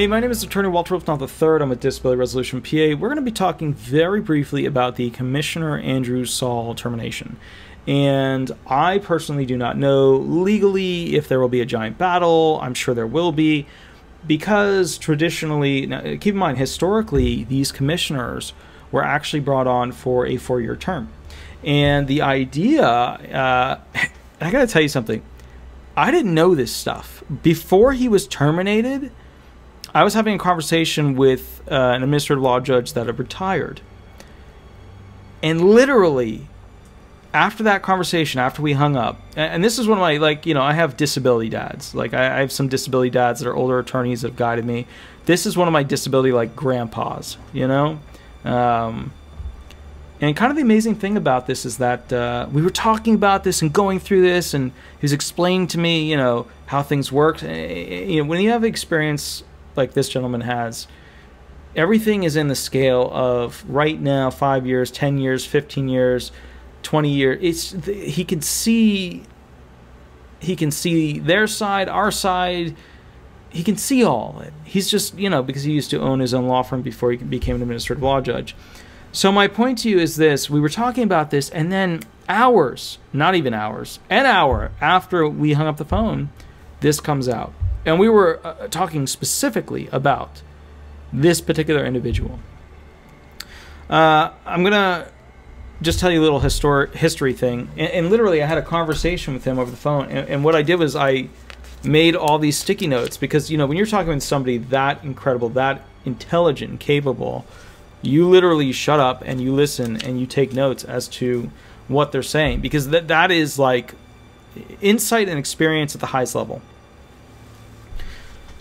Hey, my name is Attorney Walter Rudolph Hnot III. I'm with Disability Resolution PA. We're going to be talking very briefly about the Commissioner Andrew Saul termination. And I personally do not know legally if there will be a giant battle. I'm sure there will be, because traditionally, now keep in mind, historically, these commissioners were actually brought on for a 4-year term. And the idea, I got to tell you something. I didn't know this stuff. Before he was terminated, I was having a conversation with an administrative law judge that had retired. And literally, after that conversation, after we hung up, and this is one of my, like, you know, I have disability dads. Like, I have some disability dads that are older attorneys that have guided me. This is one of my disability, like, grandpas, you know? And kind of the amazing thing about this is that we were talking about this and going through this, and he was explaining to me, you know, how things worked. You know, when you have experience like this gentleman has, everything is in the scale of right now, 5 years, 10 years, 15 years, 20 years. It's, he can see their side, our side. He can see all of it. He's just, you know, because he used to own his own law firm before he became an administrative law judge. So my point to you is this: we were talking about this, and then hours, not even hours, an hour after we hung up the phone, this comes out. And we were talking specifically about this particular individual. I'm going to just tell you a little history thing. And literally, I had a conversation with him over the phone. And what I did was I made all these sticky notes, because, you know, when you're talking with somebody that incredible, that intelligent, capable, you literally shut up and you listen and you take notes as to what they're saying, because that is like insight and experience at the highest level.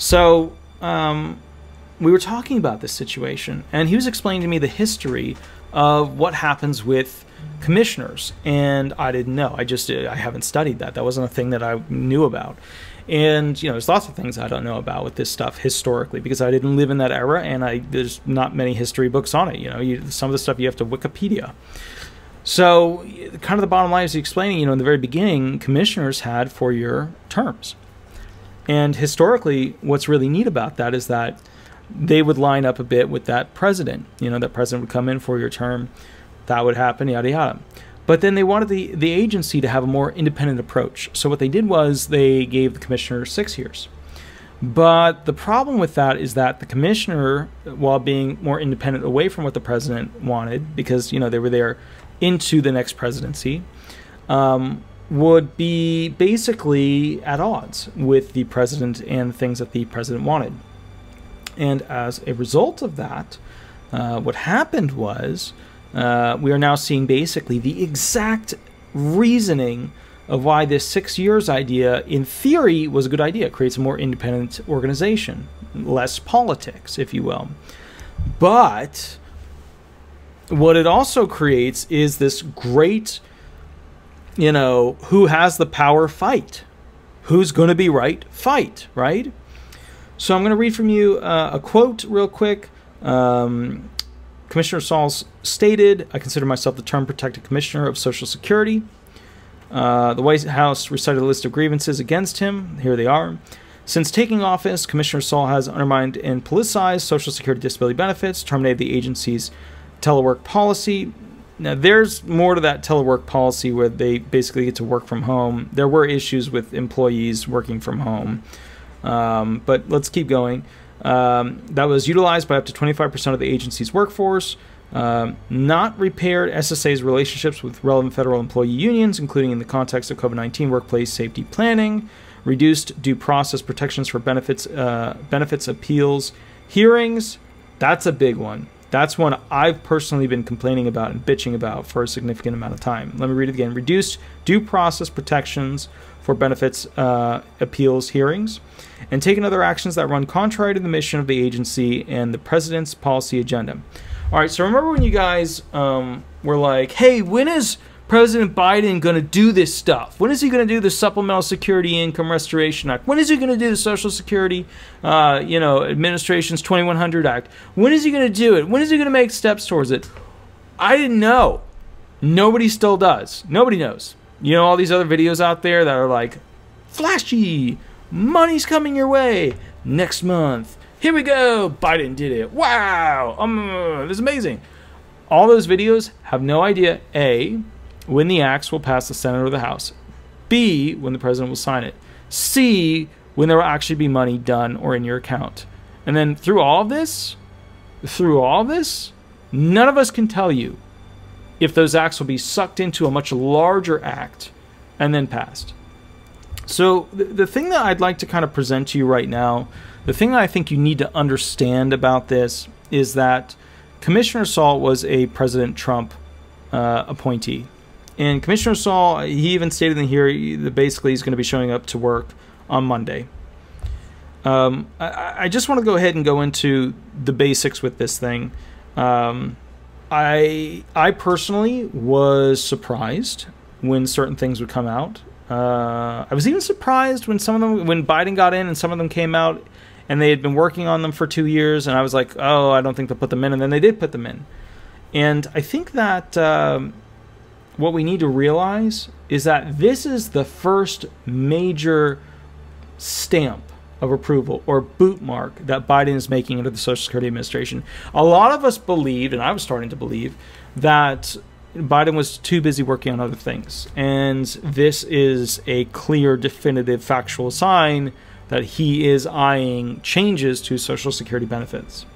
So we were talking about this situation, and he was explaining to me the history of what happens with commissioners, and I didn't know. I haven't studied that. That wasn't a thing that I knew about. And, you know, there's lots of things I don't know about with this stuff historically, because I didn't live in that era, and there's not many history books on it. You know, some of the stuff you have to Wikipedia. So kind of the bottom line is he explaining, you know, in the very beginning, commissioners had 4-year terms. And historically, what's really neat about that is that they would line up a bit with that president. You know, that president would come in for your term. That would happen, yada, yada. But then they wanted the agency to have a more independent approach. So what they did was they gave the commissioner 6 years. But the problem with that is that the commissioner, while being more independent away from what the president wanted, because, you know, they were there into the next presidency, would be basically at odds with the president and things that the president wanted. And as a result of that, what happened was we are now seeing basically the exact reasoning of why this 6 years idea, in theory, was a good idea. It creates a more independent organization, less politics, if you will. But what it also creates is this great, you know, who has the power fight, who's going to be right fight, right? So I'm going to read from you a quote real quick. Commissioner Saul stated, "I consider myself the term protected commissioner of Social Security." The White House recited a list of grievances against him. Here they are. Since taking office, Commissioner Saul has undermined and politicized Social Security disability benefits, terminated the agency's telework policy. Now, there's more to that telework policy where they basically get to work from home. There were issues with employees working from home, but let's keep going. That was utilized by up to 25% of the agency's workforce. Not repaired SSA's relationships with relevant federal employee unions, including in the context of COVID-19 workplace safety planning. Reduced due process protections for benefits appeals hearings. That's a big one. That's one I've personally been complaining about and bitching about for a significant amount of time. Let me read it again. Reduced due process protections for benefits appeals hearings, and taken other actions that run contrary to the mission of the agency and the president's policy agenda. All right, so remember when you guys were like, hey, when is President Biden going to do this stuff? When is he going to do the Supplemental Security Income Restoration Act? When is he going to do the Social Security, you know, Administration's 2100 Act? When is he going to do it? When is he going to make steps towards it? I didn't know. Nobody still does. Nobody knows. You know, all these other videos out there that are like, flashy, money's coming your way next month, Here we go. Biden did it. Wow. This is amazing. All those videos have no idea, A, when the acts will pass the Senate or the House, B, when the president will sign it, C, when there will actually be money done or in your account. And then through all of this, none of us can tell you if those acts will be sucked into a much larger act and then passed. So the thing that I'd like to kind of present to you right now, the thing that I think you need to understand about this is that Commissioner Saul was a President Trump appointee. And Commissioner Saul, he even stated in here that basically he's going to be showing up to work on Monday. I just want to go ahead and go into the basics with this thing. I personally was surprised when certain things would come out. I was even surprised when some of them, when Biden got in and some of them came out and they had been working on them for 2 years. And I was like, oh, I don't think they'll put them in. And then they did put them in. And I think that what we need to realize is that this is the first major stamp of approval or boot mark that Biden is making under the Social Security Administration. A lot of us believed, and I was starting to believe, that Biden was too busy working on other things. And this is a clear, definitive, factual sign that he is eyeing changes to Social Security benefits.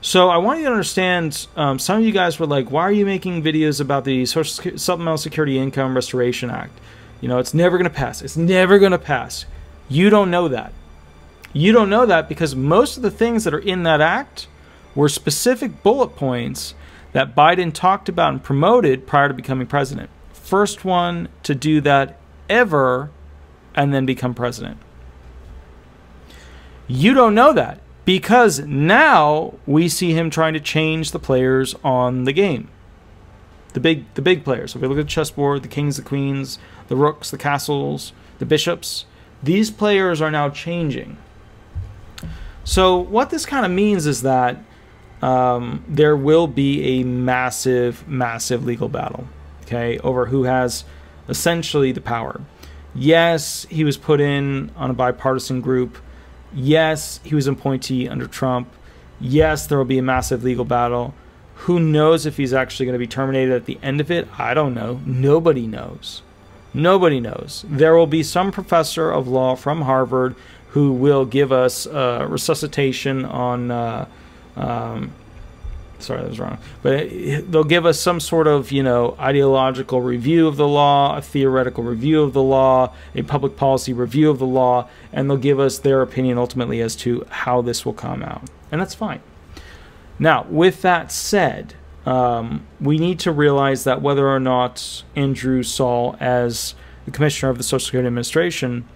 So I want you to understand, some of you guys were like, why are you making videos about the Supplemental Security Income Restoration Act? You know, it's never going to pass. It's never going to pass. You don't know that. You don't know that because most of the things that are in that act were specific bullet points that Biden talked about and promoted prior to becoming president. First one to do that ever and then become president. You don't know that because now we see him trying to change the players on the game. The big players. So if we look at the chessboard, the kings, the queens, the rooks, the castles, the bishops, these players are now changing. So what this kind of means is that there will be a massive, massive legal battle, okay, over who has essentially the power. Yes, he was put in on a bipartisan group. Yes, he was an appointee under Trump. Yes, there will be a massive legal battle. Who knows if he's actually going to be terminated at the end of it? I don't know. Nobody knows. Nobody knows. There will be some professor of law from Harvard who will give us resuscitation on... sorry, that was wrong. But they'll give us some sort of, you know, ideological review of the law, a theoretical review of the law, a public policy review of the law, and they'll give us their opinion ultimately as to how this will come out. And that's fine. Now, with that said, we need to realize that whether or not Andrew Saul, as the commissioner of the Social Security Administration,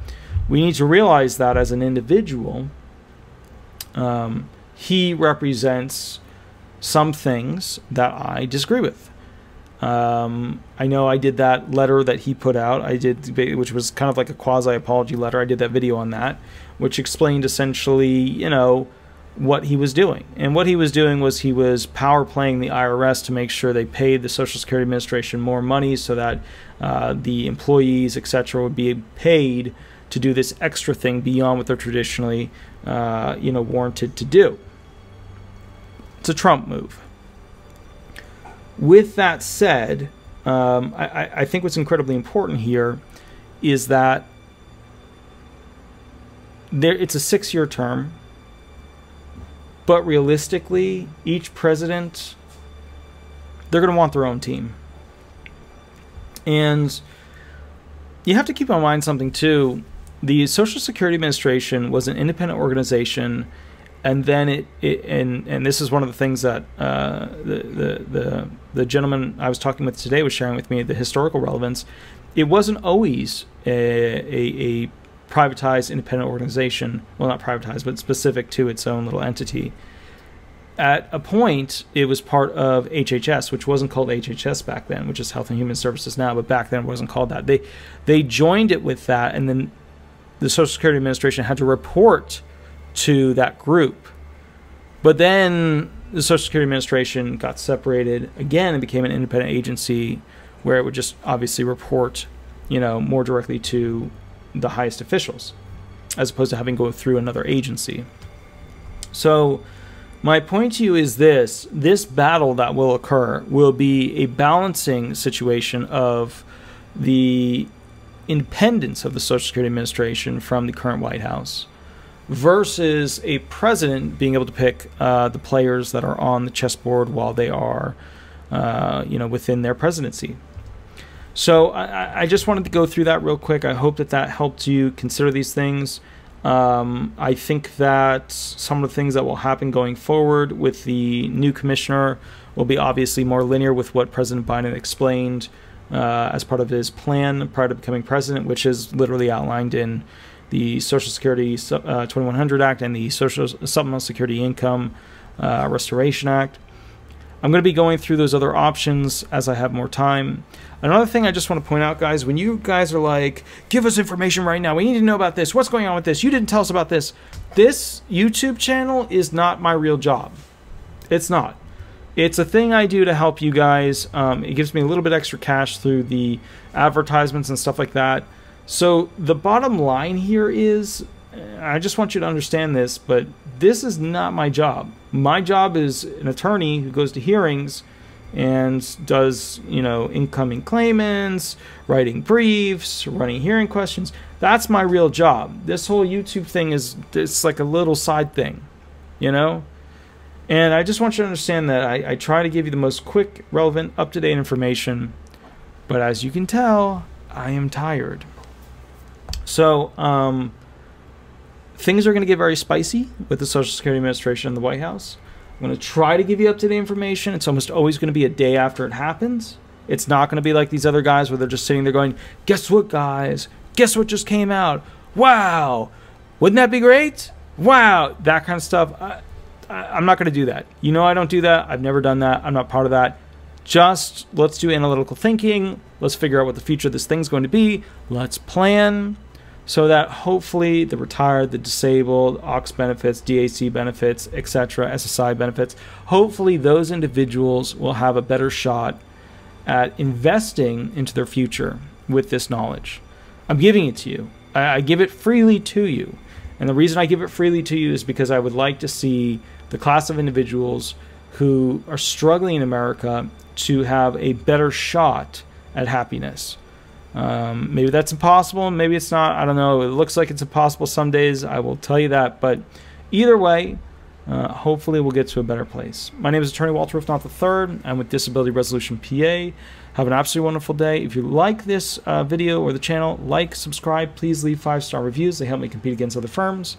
we need to realize that as an individual, he represents some things that I disagree with. I know I did that letter that he put out, which was kind of like a quasi-apology letter. I did that video on that, which explained essentially, you know, what he was doing. And what he was doing was he was power playing the IRS to make sure they paid the Social Security Administration more money so that the employees, etc., would be paid to do this extra thing beyond what they're traditionally, you know, warranted to do. It's a Trump move. With that said, I think what's incredibly important here is that it's a 6-year term, but realistically, each president, they're going to want their own team. And you have to keep in mind something too. The Social Security Administration was an independent organization. And then and this is one of the things that the gentleman I was talking with today was sharing with me, the historical relevance. It wasn't always a privatized independent organization. Well, not privatized, but specific to its own little entity. At a point, it was part of HHS, which wasn't called HHS back then, which is Health and Human Services now, but back then it wasn't called that. They joined it with that, and then the Social Security Administration had to report to that group. But then the Social Security Administration got separated again and became an independent agency where it would just obviously report, you know, more directly to the highest officials as opposed to having to go through another agency. So my point to you is this: this battle that will occur will be a balancing situation of the independence of the Social Security Administration from the current White House versus a president being able to pick the players that are on the chessboard while they are within their presidency. So I just wanted to go through that real quick. I hope that that helped you consider these things. I think that some of the things that will happen going forward with the new commissioner will be obviously more linear with what President Biden explained as part of his plan prior to becoming president, which is literally outlined in the Social Security 2100 Act and the Supplemental Security Income Restoration Act. I'm going to be going through those other options as I have more time. Another thing I just want to point out, guys, when you guys are like, give us information right now, we need to know about this, what's going on with this, you didn't tell us about this. This YouTube channel is not my real job. It's not. It's a thing I do to help you guys. It gives me a little bit extra cash through the advertisements and stuff like that. So the bottom line here is, I just want you to understand this, but this is not my job. My job is an attorney who goes to hearings and does, incoming claimants, writing briefs, running hearing questions. That's my real job. This whole YouTube thing is, it's like a little side thing, And I just want you to understand that I try to give you the most quick, relevant, up-to-date information, but as you can tell, I am tired. So, things are going to get very spicy with the Social Security Administration and the White House. I'm going to try to give you up-to-date information. It's almost always going to be a day after it happens. It's not going to be like these other guys where they're just sitting there going, guess what, guys? Guess what just came out? Wow! Wouldn't that be great? Wow! That kind of stuff. I'm not going to do that. I don't do that. I've never done that. I'm not part of that. Just let's do analytical thinking. Let's figure out what the future of this thing's going to be. Let's plan. So that hopefully the retired, the disabled, OX benefits, DAC benefits, etc., SSI benefits, hopefully those individuals will have a better shot at investing into their future with this knowledge. I'm giving it to you. I give it freely to you. And the reason I give it freely to you is because I would like to see the class of individuals who are struggling in America to have a better shot at happiness. Maybe that's impossible, maybe it's not, I don't know. It looks like it's impossible some days, I will tell you that, but either way, hopefully we'll get to a better place. My name is Attorney Walter Rudolph Hnot III. I'm with Disability Resolution PA. Have an absolutely wonderful day. If you like this video or the channel, like, subscribe, please leave 5-star reviews. They help me compete against other firms.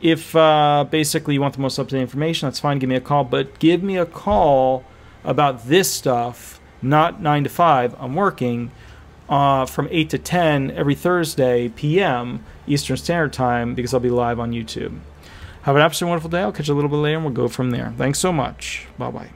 If basically you want the most up-to-date information, that's fine, give me a call, but give me a call about this stuff. Not 9 to 5. I'm working from 8 to 10 every Thursday p.m. Eastern Standard Time because I'll be live on YouTube. Have an absolutely wonderful day. I'll catch you a little bit later and we'll go from there. Thanks so much. Bye bye.